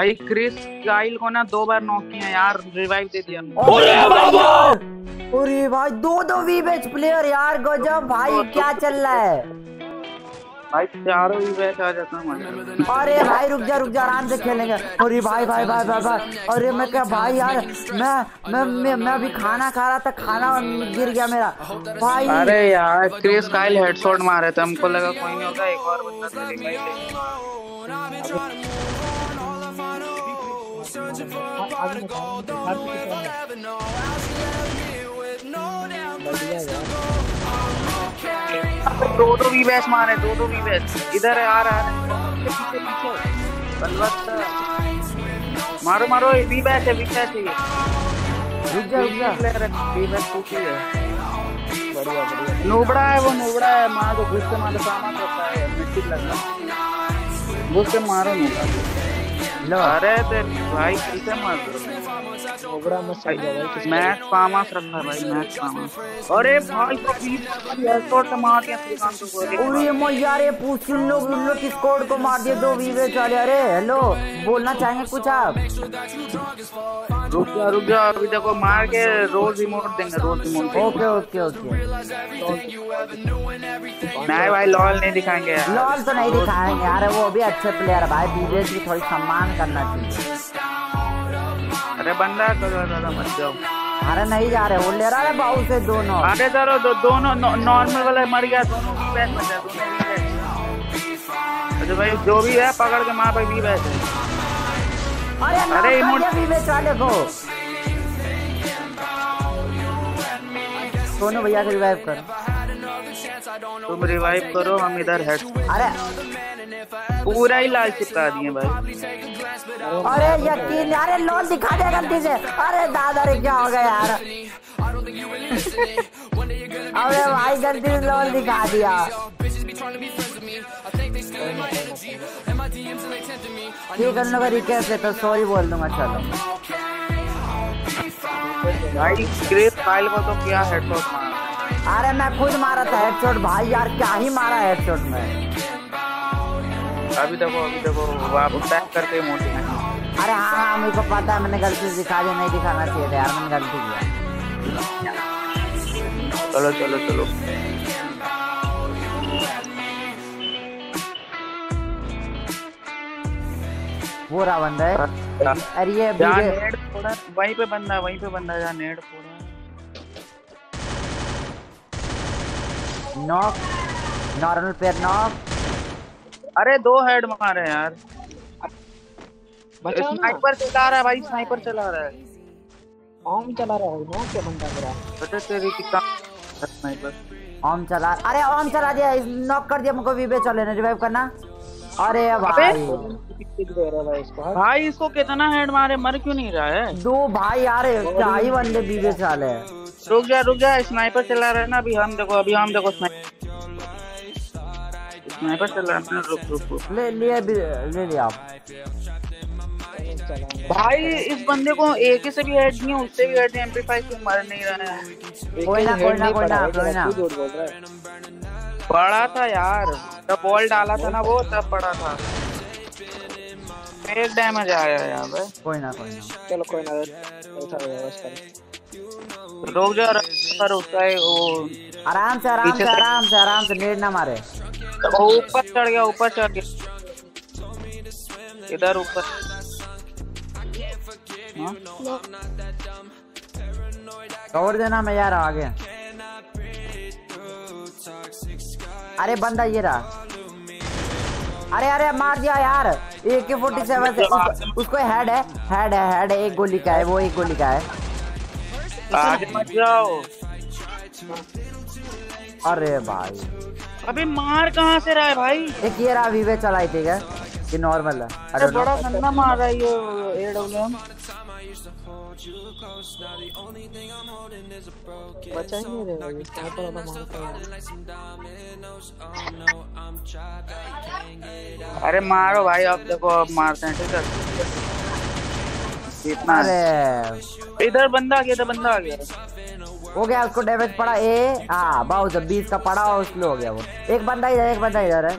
भाई Chris Kyle को ना 2 बार नॉक किया यार, रिवाइव दे दिया। अरे भाई 2-2 वीबेच प्लेयर यार, गजब भाई क्या चल रहा है भाई, चारों वीबेच आ जाता है। अरे भाई रुक जा आराम से खेलेंगे। अरे भाई भाई भाई भाई, अरे मैं क्या भाई यार, मैं अभी खाना खा रहा था, खाना गिर गया मेरा भाई। अरे यार क्रिस काइल हेडशॉट मारे थे, हमको लगा कोई नहीं होगा, एक और बंदा दो भी बैच मारे, दो भी बैच इधर आ रहा है। मारो मारो, बी बैच है, बी बैच है, नोबड़ा है, वो नोबड़ा है। मार दो, घुस के मारो, सामान करता है, मिट्टी लगना, घुस के मारो नोबड़ा। अरे भाई किसे मार भाई, मैच फार्मस रखा है भाई, मैच फार्मस। अरे भाई तो मार दिया यार, ये पूछ उन लोग की स्कोर को मार दिया 2 वीवे चाले। अरे हेलो बोलना चाहेंगे कुछ आप? रुक जा अभी देखो, मार के रोल रिमोट देंगे, role remote. Okay okay okay, नहीं भाई लॉल नहीं दिखाएंगे, लॉल तो नहीं दिखाएंगे यार, वो अभी अच्छे प्लेयर भाई, वीवे की थोड़ी सम्मान करना चाहिए। अरे बंदा मत जाओ, अरे नहीं जा रहे, वो ले रहा है बाहू से दोनों। अरे चलो दोनों नॉर्मल वाला मर गया, दोनों भी बैठ गया। अच्छा भाई जो भी है पकड़ के मार, भाई भी बैठ। अरे सोनू भैया को रिवाइव कर, तुम रिवाइव करो, हम इधर हेड। अरे पूरा ही लाल चिपका दिए भाई। अरे यकीन, अरे लॉल दिखा दे गलती से। अरे दादा रे क्या हो गया यार, अरे भाई गलती से लॉल दिखा दिया। ठीक है लोग रिक्वेस्ट है तो सॉरी बोल दूंगा। चलो भाई क्रिस काइल को तो क्या हेडशॉट मारा, अरे मैं खुद मारा था हेडशॉट भाई यार, क्या ही मारा हेडशॉट में। अभी देखो बैक करके मोटी है। अरे हाँ मेरे को पता है, मैंने गलती से दिखा दिया, नहीं दिखाना चाहिए था यार, मैंने गलती किया। चलो वो रहा बंदा है। अरे ये वहीं पे बंदा जा, नेट फोड़ा, नॉक नॉर्मल पेयर नॉक। अरे 2 हेड मारे यार, स्नाइपर चला रहा है भाई, स्नाइपर चला रहा है, ओम चला रहा है, नो क्या बंदा मेरा पता तेरी कितना स्नाइपर ओम चला। अरे ओम चला दिया, नॉक कर दिया मुझको, वीबे चले ने रिवाइव करना। अरे भाई इसको कितना हेड मारे, मर क्यों नहीं रहा है? 2 भाई यार, ढाई बंदे वीबे चले। रुक जा स्नाइपर चला रहा है ना अभी, हम देखो स्नाइपर चला रहा है। रुक ले आप भाई, इस बंदे को एके से भी हेड नहीं है, उससे भी हेड नहीं, एम्पलीफाई क्यों मार नहीं रहा है? कोई ना पड़ा था यार, जब बॉल डाला था ना वो तब पड़ा था, एक डैमेज आ गया यार भाई। कोई ना चलो कोई ना रोक जा, पर उसका वो आराम से नेट ना मारे। ऊपर चढ़ गया इधर ऊपर। कवर देना मैं यार आगे। अरे बंदा ये रहा, अरे मार दिया यार AK47 से, उसको हेड है, एक गोली का है। आगे मत जाओ। अरे भाई अबे मार कहाँ से रहा है भाई? एक ये रहा, वीवे चलाई थी क्या ये नॉर्मल है? अरे बड़ा गंदा मार रहा है ये AWM। बचा ही नहीं रहा है, क्या पड़ा था मार। अरे मारो भाई, अब देखो अब मारते हैं ठीक है इतना। अरे इधर बंदा आ गया हो गया, उसको डैमेज पड़ा। बाउज 20 का पड़ा और स्लो हो गया वो। एक बंदा इधर है।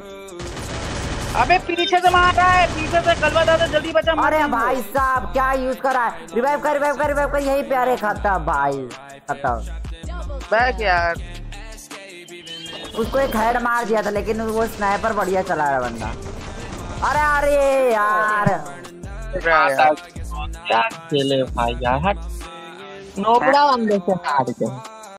अबे पीछे से मार रहा है, पीछे से कलवा दादा जल्दी बचा। अरे भाई साहब क्या यूज कर रहा है, रिवाइव कर यही प्यारे खाता भाई खाता बैक यार। उसको एक हेड मार दिया था लेकिन वो स्नाइपर बढ़िया चला रहा बंदा। अरे अरे यार क्या खेले भाई यार, नोबड़ा बंदे से हार गए।